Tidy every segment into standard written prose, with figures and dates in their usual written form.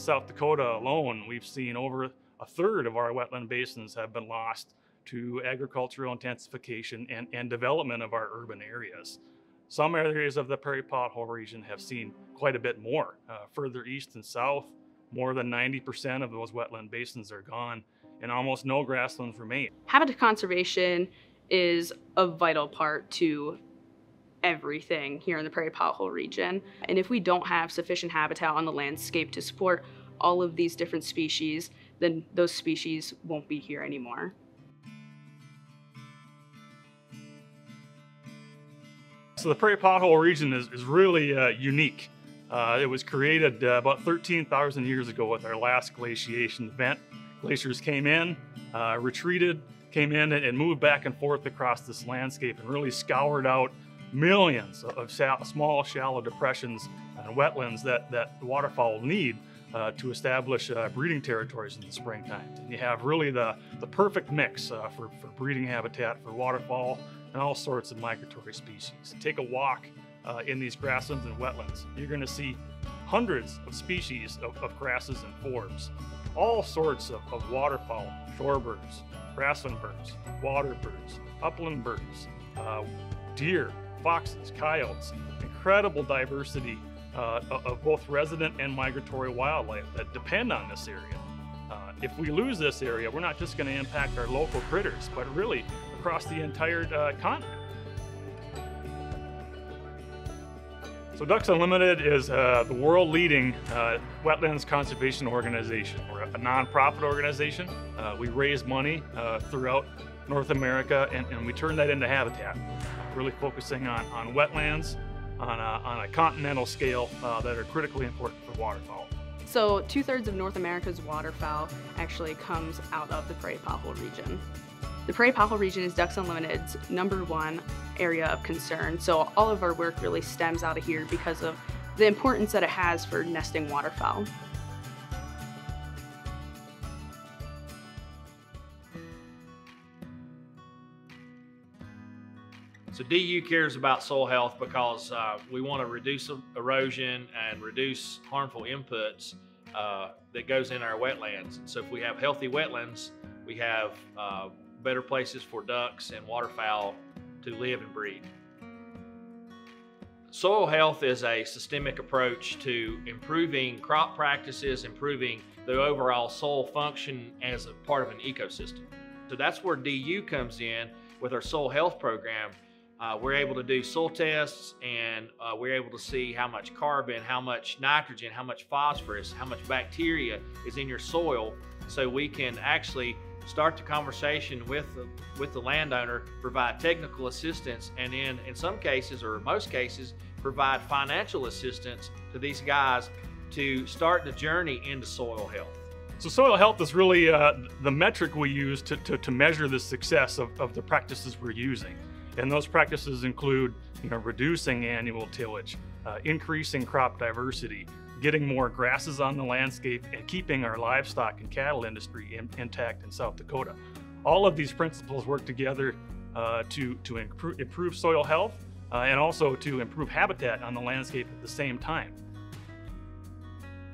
South Dakota alone, we've seen over a third of our wetland basins have been lost to agricultural intensification and development of our urban areas. Some areas of the Prairie Pothole region have seen quite a bit more. Further east and south, more than 90% of those wetland basins are gone and almost no grasslands remain. Habitat conservation is a vital part to everything here in the Prairie Pothole region. And if we don't have sufficient habitat on the landscape to support all of these different species, then those species won't be here anymore. So the Prairie Pothole region is really unique. It was created about 13,000 years ago with our last glaciation event. Glaciers came in, retreated, came in and moved back and forth across this landscape and really scoured out millions of small, shallow depressions and wetlands that waterfowl need to establish breeding territories in the springtime. And you have really the perfect mix for breeding habitat for waterfowl, and all sorts of migratory species. Take a walk in these grasslands and wetlands. You're gonna see hundreds of species of grasses and forbs, all sorts of waterfowl, shorebirds, grassland birds, water birds, upland birds, deer, foxes, coyotes, incredible diversity of both resident and migratory wildlife that depend on this area. If we lose this area, we're not just gonna impact our local critters, but really across the entire continent. So Ducks Unlimited is the world-leading wetlands conservation organization. We're a nonprofit organization. We raise money throughout North America and we turn that into habitat, really focusing on wetlands on a continental scale that are critically important for waterfowl. So 2/3 of North America's waterfowl actually comes out of the Prairie Pothole region. The Prairie Pothole region is Ducks Unlimited's #1 area of concern. So all of our work really stems out of here because of the importance that it has for nesting waterfowl. So DU cares about soil health because we want to reduce erosion and reduce harmful inputs that goes in our wetlands. So if we have healthy wetlands, we have better places for ducks and waterfowl to live and breed. Soil health is a systemic approach to improving crop practices, improving the overall soil function as a part of an ecosystem. So that's where DU comes in with our soil health program. We're able to do soil tests and we're able to see how much carbon, how much nitrogen, how much phosphorus, how much bacteria is in your soil, so we can actually start the conversation with the landowner, provide technical assistance, and then in some cases, or most cases, provide financial assistance to these guys to start the journey into soil health. So soil health is really the metric we use to measure the success of the practices we're using. And those practices include, you know, reducing annual tillage, increasing crop diversity, getting more grasses on the landscape, and keeping our livestock and cattle industry intact in South Dakota. All of these principles work together to improve soil health and also to improve habitat on the landscape at the same time.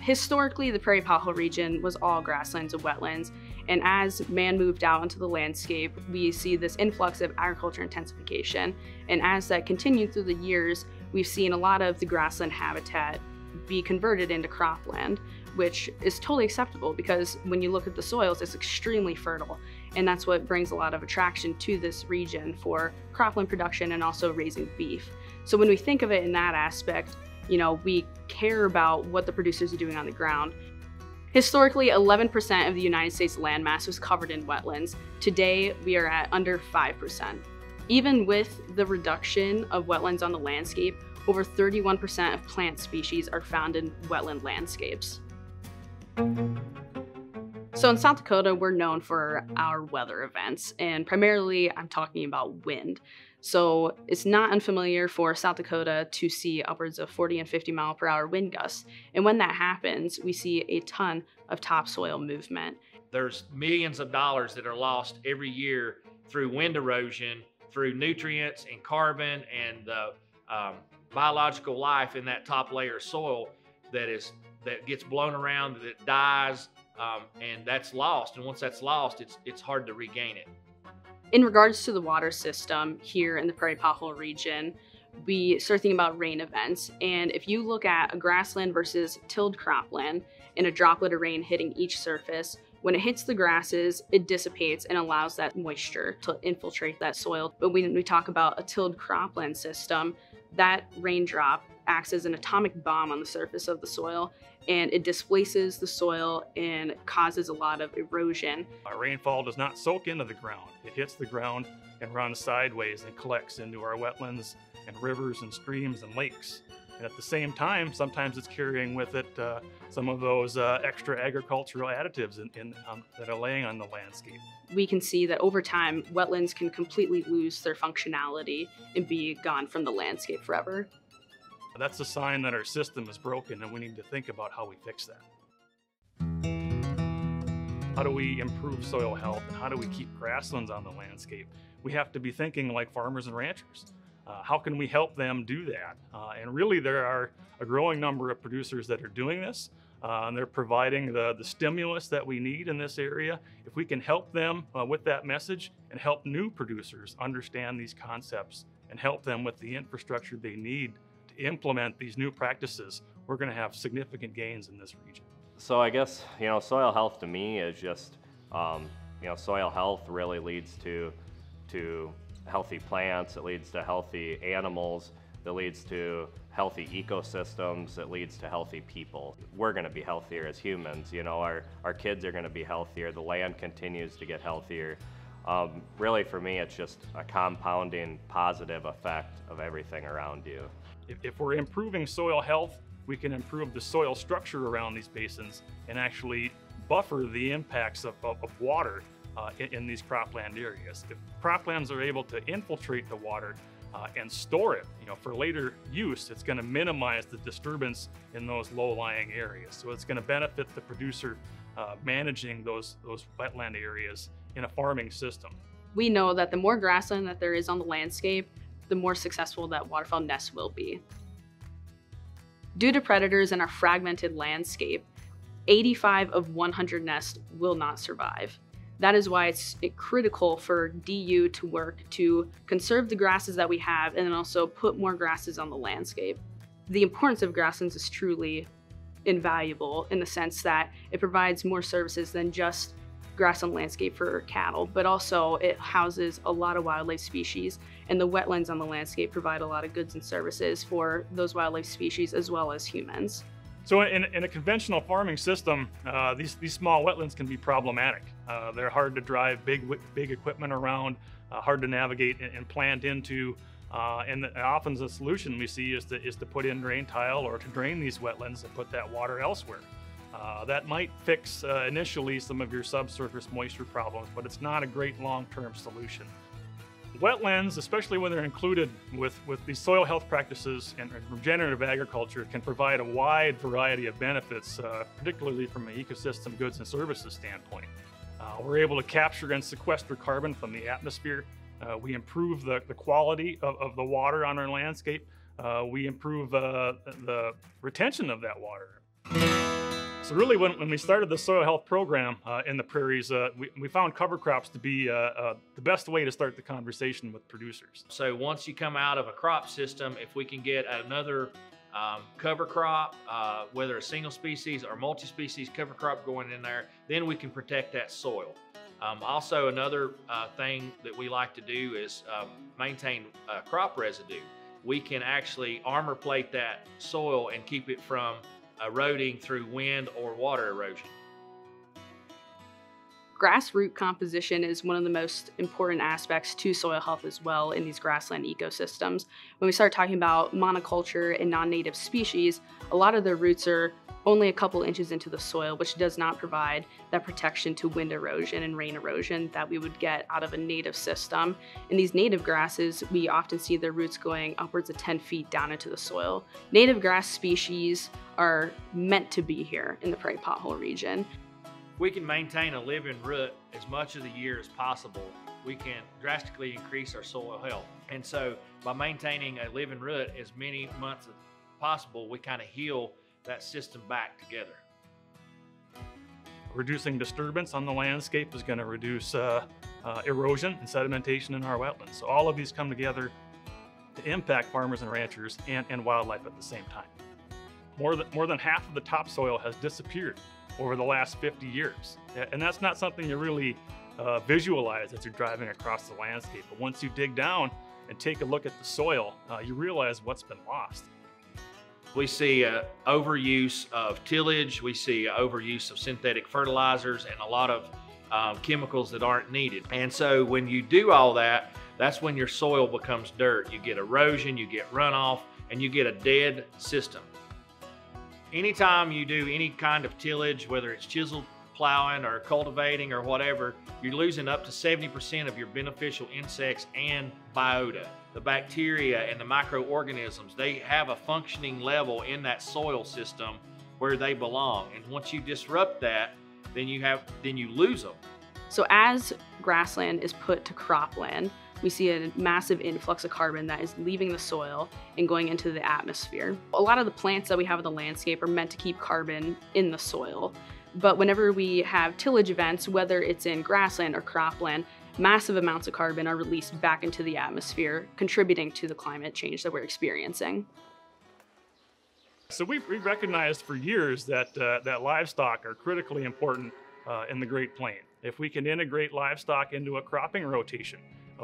Historically, the Prairie Pothole region was all grasslands and wetlands, and as man moved out into the landscape, we see this influx of agriculture intensification. And as that continued through the years, we've seen a lot of the grassland habitat be converted into cropland, which is totally acceptable because when you look at the soils, it's extremely fertile. And that's what brings a lot of attraction to this region for cropland production and also raising beef. So when we think of it in that aspect, you know, we care about what the producers are doing on the ground. Historically, 11% of the United States landmass was covered in wetlands. Today, we are at under 5%. Even with the reduction of wetlands on the landscape, over 31% of plant species are found in wetland landscapes. So in South Dakota, we're known for our weather events, and primarily I'm talking about wind. So it's not unfamiliar for South Dakota to see upwards of 40 and 50 mile per hour wind gusts. And when that happens, we see a ton of topsoil movement. There's millions of dollars that are lost every year through wind erosion, through nutrients and carbon and biological life in that top layer of soil that is that gets blown around, that dies, and that's lost. And once that's lost, it's hard to regain it. In regards to the water system here in the Prairie Pothole region, we start thinking about rain events. And if you look at a grassland versus tilled cropland and a droplet of rain hitting each surface, when it hits the grasses, it dissipates and allows that moisture to infiltrate that soil. But when we talk about a tilled cropland system, that raindrop acts as an atomic bomb on the surface of the soil, and it displaces the soil and causes a lot of erosion. Rainfall does not soak into the ground. It hits the ground and runs sideways and collects into our wetlands and rivers and streams and lakes. And at the same time, sometimes it's carrying with it some of those extra agricultural additives that are laying on the landscape. We can see that over time, wetlands can completely lose their functionality and be gone from the landscape forever. That's a sign that our system is broken and we need to think about how we fix that. How do we improve soil health and how do we keep grasslands on the landscape? We have to be thinking like farmers and ranchers. How can we help them do that? And really there are a growing number of producers that are doing this, and they're providing the stimulus that we need in this area. If we can help them with that message and help new producers understand these concepts and help them with the infrastructure they need to implement these new practices, we're gonna have significant gains in this region. So I guess, you know, soil health to me is just, you know, soil health really leads to healthy plants, it leads to healthy animals, that leads to healthy ecosystems, it leads to healthy people. We're gonna be healthier as humans, you know, our kids are gonna be healthier, the land continues to get healthier. Really for me, it's just a compounding positive effect of everything around you. If we're improving soil health, we can improve the soil structure around these basins and actually buffer the impacts of water in these cropland areas. If croplands are able to infiltrate the water and store it, you know, for later use, it's going to minimize the disturbance in those low-lying areas. So it's going to benefit the producer managing those wetland areas in a farming system. We know that the more grassland that there is on the landscape, the more successful that waterfowl nest will be. Due to predators and our fragmented landscape, 85 of 100 nests will not survive. That is why it's critical for DU to work to conserve the grasses that we have and then also put more grasses on the landscape. The importance of grasslands is truly invaluable in the sense that it provides more services than just grassland landscape for cattle, but also it houses a lot of wildlife species, and the wetlands on the landscape provide a lot of goods and services for those wildlife species as well as humans. So in a conventional farming system, these small wetlands can be problematic. They're hard to drive big equipment around, hard to navigate and plant into, and often the solution we see is to put in drain tile or to drain these wetlands and put that water elsewhere. That might fix initially some of your subsurface moisture problems, but it's not a great long-term solution. Wetlands, especially when they're included with these soil health practices and regenerative agriculture, can provide a wide variety of benefits, particularly from an ecosystem goods and services standpoint. We're able to capture and sequester carbon from the atmosphere. We improve the quality of the water on our landscape. We improve the retention of that water. So really when we started the soil health program in the prairies, we found cover crops to be the best way to start the conversation with producers. So once you come out of a crop system, if we can get another cover crop, whether a single species or multi-species cover crop going in there, then we can protect that soil. Also another thing that we like to do is maintain crop residue. We can actually armor plate that soil and keep it from eroding through wind or water erosion. Grass root composition is one of the most important aspects to soil health as well in these grassland ecosystems. When we start talking about monoculture and non-native species, a lot of their roots are only a couple inches into the soil, which does not provide that protection to wind erosion and rain erosion that we would get out of a native system. In these native grasses, we often see their roots going upwards of 10 feet down into the soil. Native grass species are meant to be here in the Prairie Pothole region. We can maintain a living root as much of the year as possible. We can drastically increase our soil health. And so by maintaining a living root as many months as possible, we kind of heal that system back together. Reducing disturbance on the landscape is going to reduce erosion and sedimentation in our wetlands. So all of these come together to impact farmers and ranchers and wildlife at the same time. More than half of the topsoil has disappeared over the last 50 years. And that's not something you really visualize as you're driving across the landscape. But once you dig down and take a look at the soil, you realize what's been lost. We see overuse of tillage, we see overuse of synthetic fertilizers and a lot of chemicals that aren't needed. And so when you do all that, that's when your soil becomes dirt. You get erosion, you get runoff, and you get a dead system. Anytime you do any kind of tillage, whether it's chisel plowing or cultivating or whatever, you're losing up to 70% of your beneficial insects and biota. The bacteria and the microorganisms, they have a functioning level in that soil system where they belong. And once you disrupt that, then you lose them. So as grassland is put to cropland, we see a massive influx of carbon that is leaving the soil and going into the atmosphere. A lot of the plants that we have in the landscape are meant to keep carbon in the soil. But whenever we have tillage events, whether it's in grassland or cropland, massive amounts of carbon are released back into the atmosphere, contributing to the climate change that we're experiencing. So we've recognized for years that, that livestock are critically important in the Great Plain. If we can integrate livestock into a cropping rotation,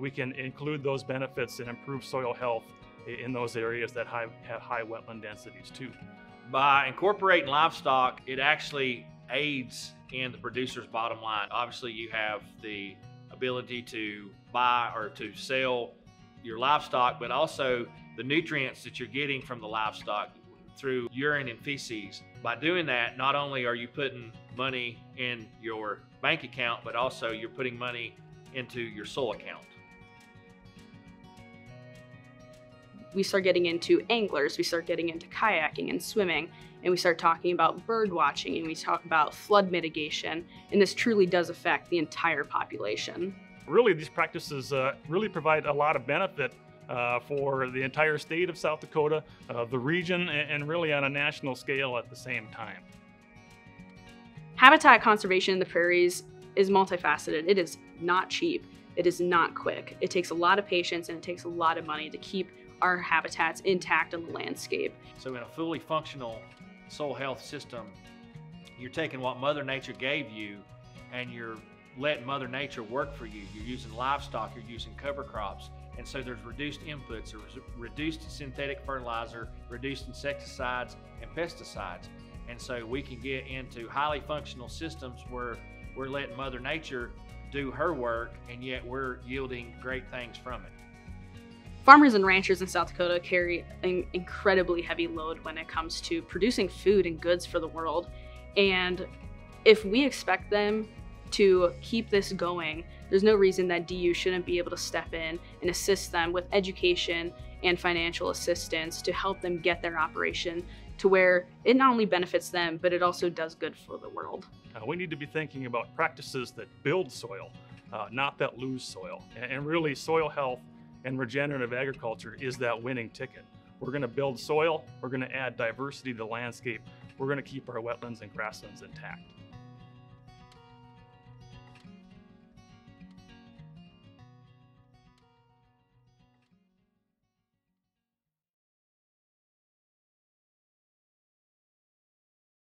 we can include those benefits and improve soil health in those areas that have high wetland densities too. By incorporating livestock, it actually aids in the producer's bottom line. Obviously, you have the ability to buy or to sell your livestock, but also the nutrients that you're getting from the livestock through urine and feces. By doing that, not only are you putting money in your bank account, but also you're putting money into your soil account. We start getting into anglers, we start getting into kayaking and swimming, and we start talking about bird watching, and we talk about flood mitigation, and this truly does affect the entire population. Really, these practices really provide a lot of benefit for the entire state of South Dakota, the region, and really on a national scale at the same time. Habitat conservation in the prairies is multifaceted. It is not cheap. It is not quick. It takes a lot of patience and it takes a lot of money to keep our habitats intact in the landscape. So in a fully functional soil health system, you're taking what Mother Nature gave you and you're letting Mother Nature work for you. You're using livestock, you're using cover crops, and so there's reduced inputs, there's reduced synthetic fertilizer, reduced insecticides and pesticides. And so we can get into highly functional systems where we're letting Mother Nature do her work, and yet we're yielding great things from it. Farmers and ranchers in South Dakota carry an incredibly heavy load when it comes to producing food and goods for the world. And if we expect them to keep this going, there's no reason that DU shouldn't be able to step in and assist them with education and financial assistance to help them get their operation to where it not only benefits them, but it also does good for the world. We need to be thinking about practices that build soil, not that lose soil. And really, soil health and regenerative agriculture is that winning ticket. We're gonna build soil, we're gonna add diversity to the landscape, we're gonna keep our wetlands and grasslands intact.